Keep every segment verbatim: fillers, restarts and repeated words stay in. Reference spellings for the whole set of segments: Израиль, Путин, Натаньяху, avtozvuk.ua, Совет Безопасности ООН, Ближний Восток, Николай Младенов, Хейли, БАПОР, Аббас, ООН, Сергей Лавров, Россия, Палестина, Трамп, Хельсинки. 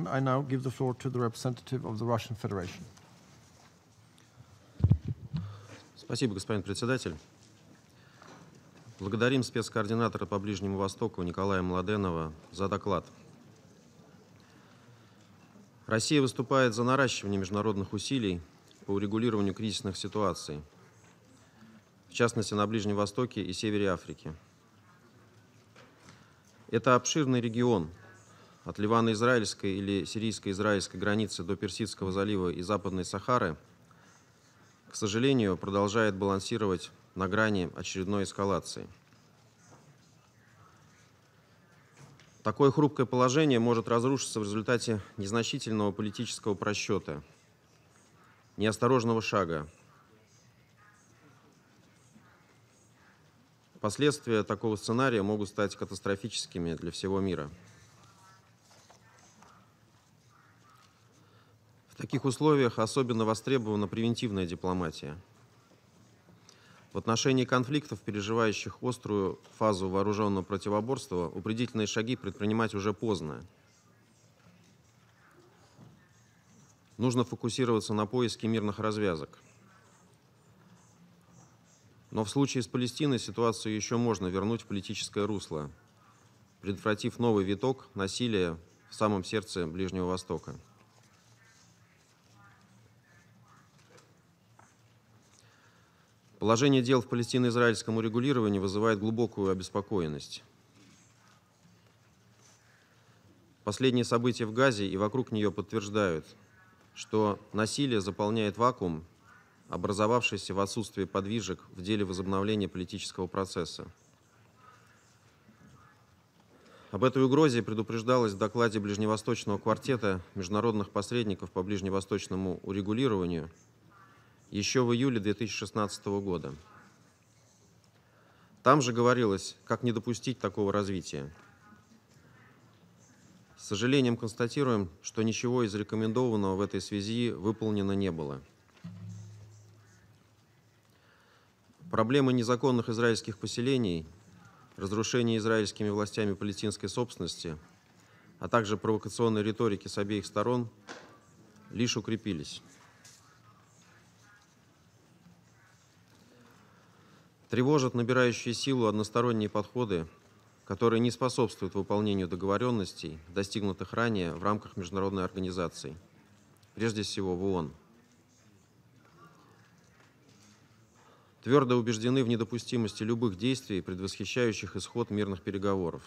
And I now give the floor to the representative of the Russian Federation. Спасибо, господин председатель. Благодарим спецкоординатора по Ближнему Востоку Николая Младенова за доклад. Россия выступает за наращивание международных усилий по урегулированию кризисных ситуаций, в частности на Ближнем Востоке и Севере Африки. Это обширный регион от Ливано-Израильской или Сирийско-Израильской границы до Персидского залива и Западной Сахары, к сожалению, продолжает балансировать на грани очередной эскалации. Такое хрупкое положение может разрушиться в результате незначительного политического просчета, неосторожного шага. Последствия такого сценария могут стать катастрофическими для всего мира. В таких условиях особенно востребована превентивная дипломатия. В отношении конфликтов, переживающих острую фазу вооруженного противоборства, упредительные шаги предпринимать уже поздно. Нужно фокусироваться на поиске мирных развязок. Но в случае с Палестиной ситуацию еще можно вернуть в политическое русло, предотвратив новый виток насилия в самом сердце Ближнего Востока. Положение дел в палестино-израильском урегулировании вызывает глубокую обеспокоенность. Последние события в Газе и вокруг нее подтверждают, что насилие заполняет вакуум, образовавшийся в отсутствии подвижек в деле возобновления политического процесса. Об этой угрозе предупреждалось в докладе Ближневосточного квартета международных посредников по ближневосточному урегулированию еще в июле две тысячи шестнадцатого года. Там же говорилось, как не допустить такого развития. С сожалением констатируем, что ничего из рекомендованного в этой связи выполнено не было. Проблема незаконных израильских поселений, разрушение израильскими властями палестинской собственности, а также провокационной риторики с обеих сторон лишь укрепились. Тревожат набирающие силу односторонние подходы, которые не способствуют выполнению договоренностей, достигнутых ранее в рамках международной организации, прежде всего в ООН. Твердо убеждены в недопустимости любых действий, предвосхищающих исход мирных переговоров.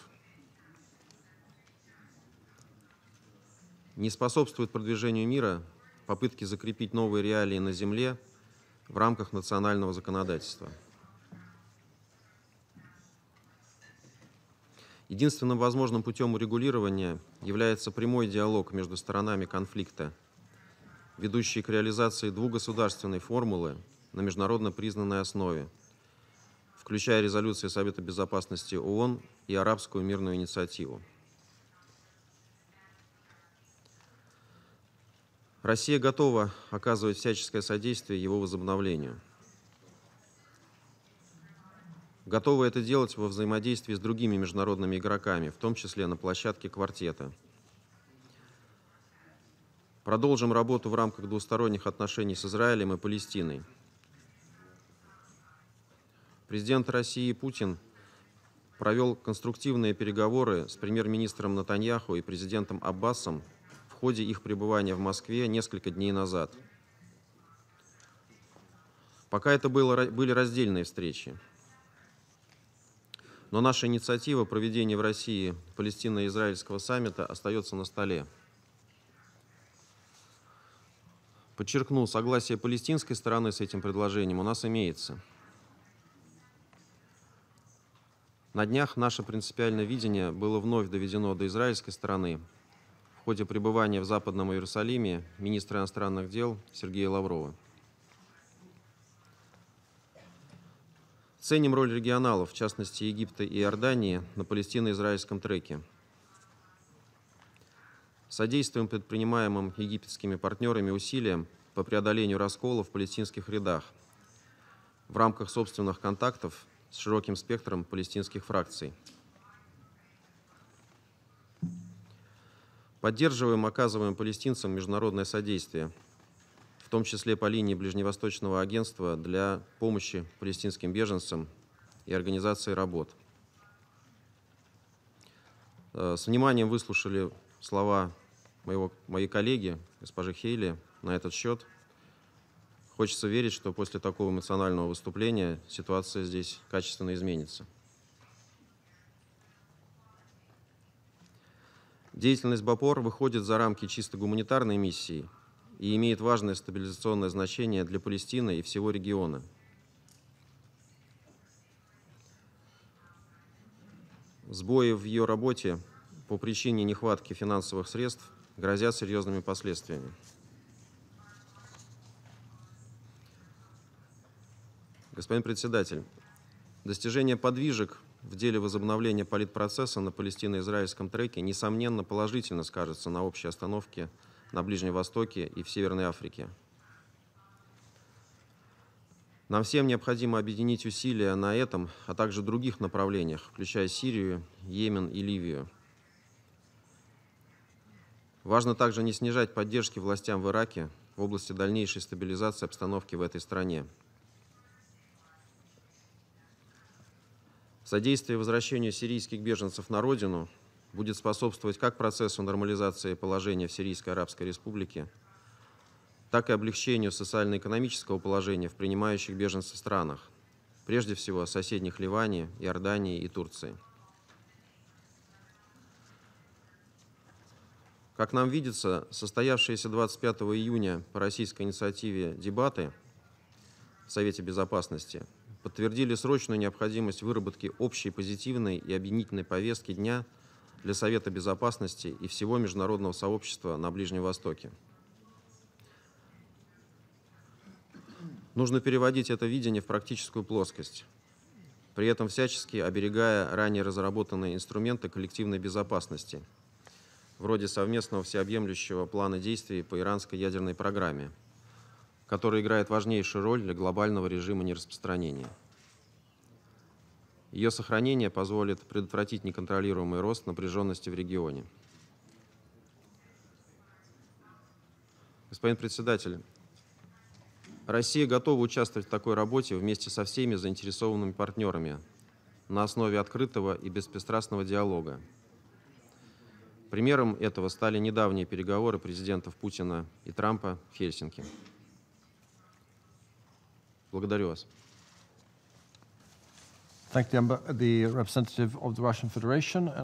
Не способствуют продвижению мира попытки закрепить новые реалии на земле в рамках национального законодательства. Единственным возможным путем урегулирования является прямой диалог между сторонами конфликта, ведущий к реализации двугосударственной формулы на международно признанной основе, включая резолюции Совета Безопасности ООН и Арабскую мирную инициативу. Россия готова оказывать всяческое содействие его возобновлению. Готовы это делать во взаимодействии с другими международными игроками, в том числе на площадке квартета. Продолжим работу в рамках двусторонних отношений с Израилем и Палестиной. Президент России Путин провел конструктивные переговоры с премьер-министром Натаньяху и президентом Аббасом в ходе их пребывания в Москве несколько дней назад. Пока это было, были раздельные встречи. Но наша инициатива проведения в России Палестино-Израильского саммита остается на столе. Подчеркну, согласие палестинской стороны с этим предложением у нас имеется. На днях наше принципиальное видение было вновь доведено до израильской стороны в ходе пребывания в Западном Иерусалиме министра иностранных дел Сергея Лаврова. Ценим роль регионалов, в частности Египта и Иордании, на палестино-израильском треке. Содействуем предпринимаемым египетскими партнерами усилиям по преодолению расколов в палестинских рядах в рамках собственных контактов с широким спектром палестинских фракций. Поддерживаем, оказываем палестинцам международное содействие, в том числе по линии Ближневосточного агентства для помощи палестинским беженцам и организации работ. С вниманием выслушали слова моего, моей коллеги, госпожи Хейли, на этот счет. Хочется верить, что после такого эмоционального выступления ситуация здесь качественно изменится. Деятельность БАПОР выходит за рамки чисто гуманитарной миссии и имеет важное стабилизационное значение для Палестины и всего региона. Сбои в ее работе по причине нехватки финансовых средств грозят серьезными последствиями. Господин председатель, достижение подвижек в деле возобновления политпроцесса на палестино-израильском треке несомненно положительно скажется на общей остановке на Ближнем Востоке и в Северной Африке. Нам всем необходимо объединить усилия на этом, а также других направлениях, включая Сирию, Йемен и Ливию. Важно также не снижать поддержки властям в Ираке в области дальнейшей стабилизации обстановки в этой стране. Содействие возвращению сирийских беженцев на родину будет способствовать как процессу нормализации положения в Сирийской Арабской Республике, так и облегчению социально-экономического положения в принимающих беженцев странах, прежде всего соседних Ливане, Иордании и Турции. Как нам видится, состоявшиеся двадцать пятого июня по российской инициативе дебаты в Совете Безопасности подтвердили срочную необходимость выработки общей позитивной и объединительной повестки дня для Совета Безопасности и всего международного сообщества на Ближнем Востоке. Нужно переводить это видение в практическую плоскость, при этом всячески оберегая ранее разработанные инструменты коллективной безопасности, вроде совместного всеобъемлющего плана действий по иранской ядерной программе, который играет важнейшую роль для глобального режима нераспространения. Ее сохранение позволит предотвратить неконтролируемый рост напряженности в регионе. Господин председатель, Россия готова участвовать в такой работе вместе со всеми заинтересованными партнерами на основе открытого и беспристрастного диалога. Примером этого стали недавние переговоры президентов Путина и Трампа в Хельсинки. Благодарю вас. Thank you, the representative of the Russian Federation.